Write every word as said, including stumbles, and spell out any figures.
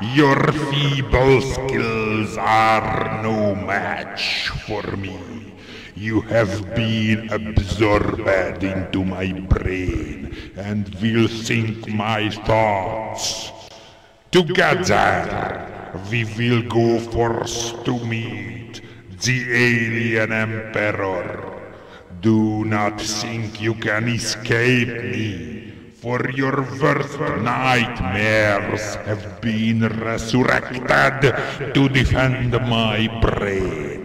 Your feeble skills are no match for me. You have been absorbed into my brain and will think my thoughts. Together, we will go forth to meet the alien emperor. Do not think you can escape me, for your worst nightmares have been resurrected to defend my brain.